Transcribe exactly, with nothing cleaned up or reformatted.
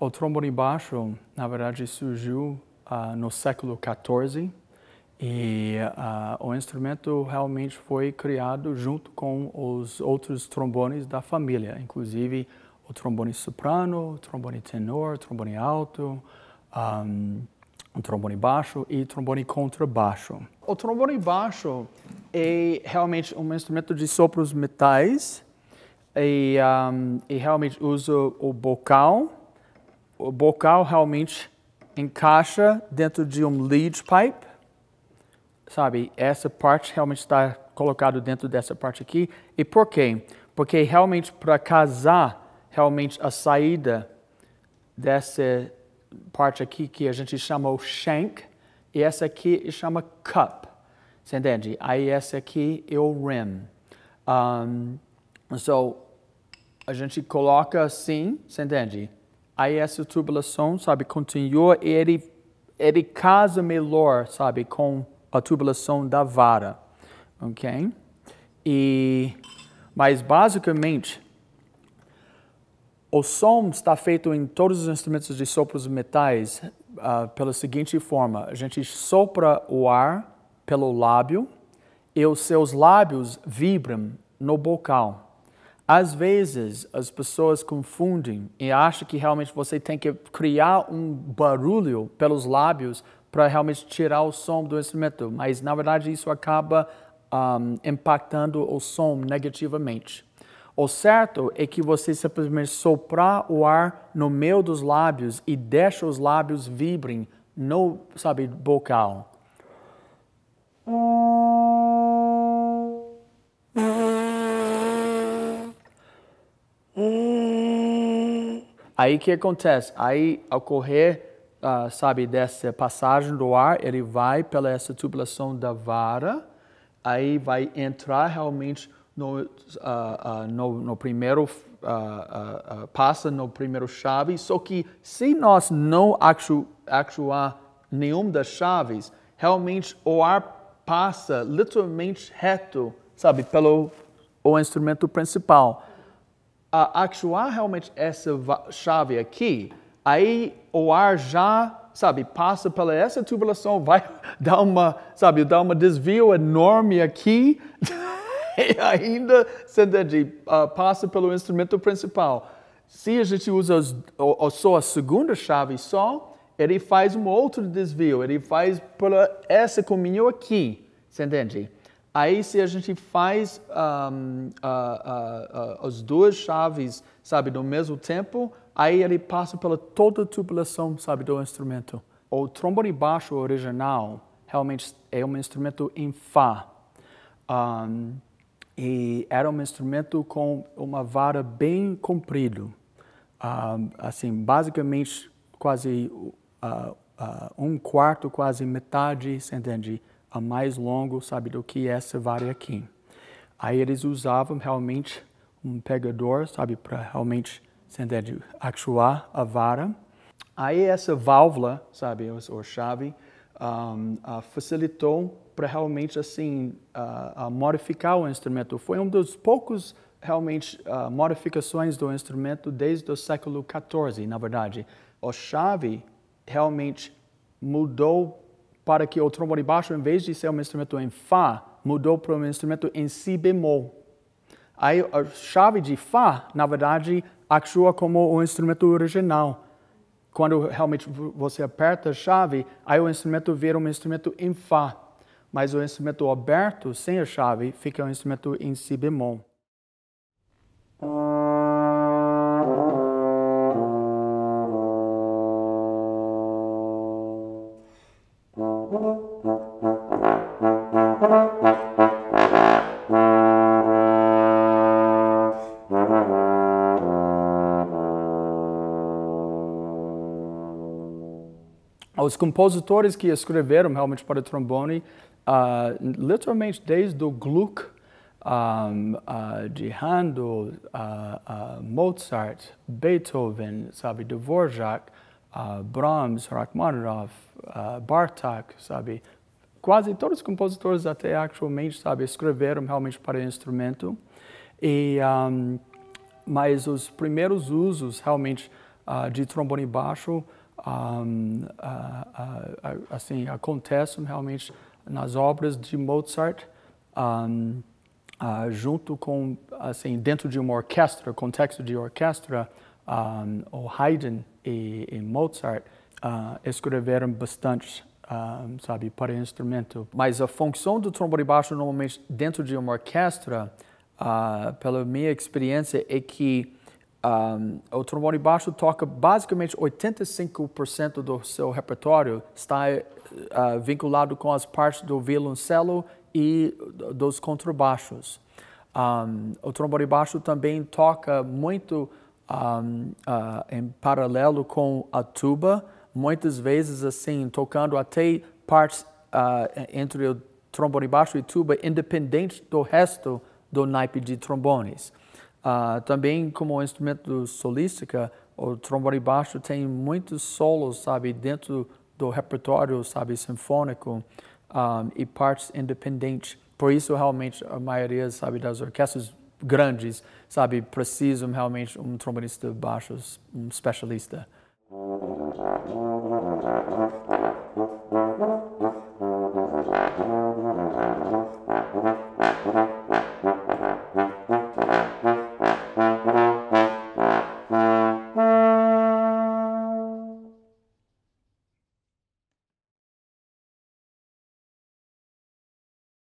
O trombone e baixo, na verdade, surgiu uh, no século quatorze e uh, o instrumento realmente foi criado junto com os outros trombones da família, inclusive o trombone soprano, o trombone tenor, o trombone alto, um, o trombone baixo e o trombone contrabaixo. O trombone baixo é realmente um instrumento de sopros metais e, um, e realmente usa o bocal. O bocal realmente encaixa dentro de um lead pipe, sabe? Essa parte realmente está colocado dentro dessa parte aqui. E por quê? Porque realmente para casar realmente a saída dessa parte aqui que a gente chama o shank e essa aqui chama cup, você entende? Aí essa aqui é o rim. Um, so, a gente coloca assim, você entende? Aí essa tubulação, sabe, continua e ele, ele casa melhor, sabe, com a tubulação da vara, ok? E, mas basicamente, o som está feito em todos os instrumentos de sopros metais uh, pela seguinte forma, a gente sopra o ar pelo lábio e os seus lábios vibram no bocal. Às vezes, as pessoas confundem e acham que realmente você tem que criar um barulho pelos lábios para realmente tirar o som do instrumento, mas, na verdade, isso acaba um, impactando o som negativamente. O certo é que você simplesmente soprar o ar no meio dos lábios e deixa os lábios vibrem no, sabe, bocal. Aí o que acontece? Aí, ao correr, uh, sabe, dessa passagem do ar, ele vai pela essa tubulação da vara, aí vai entrar realmente no, uh, uh, no, no primeiro, uh, uh, uh, passa no primeiro chave, só que se nós não actu actuar nenhuma das chaves, realmente o ar passa literalmente reto, sabe, pelo o instrumento principal. Uh, actuar realmente essa chave aqui, aí o ar já, sabe, passa pela essa tubulação, vai dar uma, sabe, dar uma desvio enorme aqui e ainda, você entende, uh, passa pelo instrumento principal. Se a gente usa os, ou, ou só a segunda chave só, ele faz um outro desvio, ele faz pela esse caminho aqui, você entende? Aí, se a gente faz um, uh, uh, uh, as duas chaves, sabe, no mesmo tempo, aí ele passa pela toda a tubulação, sabe, do instrumento. O trombone baixo original realmente é um instrumento em Fá. Um, e era um instrumento com uma vara bem comprida. Um, assim, basicamente, quase uh, uh, um quarto, quase metade, você entende? A mais longo, sabe, do que essa vara aqui. Aí eles usavam realmente um pegador, sabe, para realmente, você entende, actuar a vara. Aí essa válvula, sabe, ou chave, um, uh, facilitou para realmente, assim, uh, uh, modificar o instrumento. Foi um dos poucos, realmente, uh, modificações do instrumento desde o século quatorze, na verdade. A chave realmente mudou para que o trombone baixo, em vez de ser um instrumento em Fá, mudou para um instrumento em Si bemol. Aí a chave de Fá, na verdade, atua como o instrumento original. Quando realmente você aperta a chave, aí o instrumento vira um instrumento em Fá. Mas o instrumento aberto, sem a chave, fica um instrumento em Si bemol. Os compositores que escreveram realmente para trombone, uh, literalmente desde o Gluck, um, uh, de Handel, uh, uh, Mozart, Beethoven, sabe, Dvořák, uh, Brahms, Rachmaninoff, uh, Bartók, sabe, quase todos os compositores até actualmente, sabe, escreveram realmente para instrumento. E um, mas os primeiros usos realmente uh, de trombone baixo Um, uh, uh, assim, acontecem realmente nas obras de Mozart, um, uh, junto com, assim, dentro de uma orquestra, contexto de orquestra, um, o Haydn e, e Mozart uh, escreveram bastante, um, sabe, para instrumento. Mas a função do trombone baixo normalmente dentro de uma orquestra, uh, pela minha experiência, é que Um, o trombone baixo toca basicamente oitenta e cinco por cento do seu repertório, está uh, vinculado com as partes do violoncelo e dos contrabaixos. Um, o trombone baixo também toca muito um, uh, em paralelo com a tuba, muitas vezes assim, tocando até partes uh, entre o trombone baixo e tuba, independente do resto do naipe de trombones. Uh, também como instrumento solística, o trombone baixo tem muitos solos, sabe, dentro do repertório, sabe, sinfônico, um, e partes independentes. Por isso realmente a maioria, sabe, das orquestras grandes, sabe, precisam realmente um trombonista baixo, um especialista.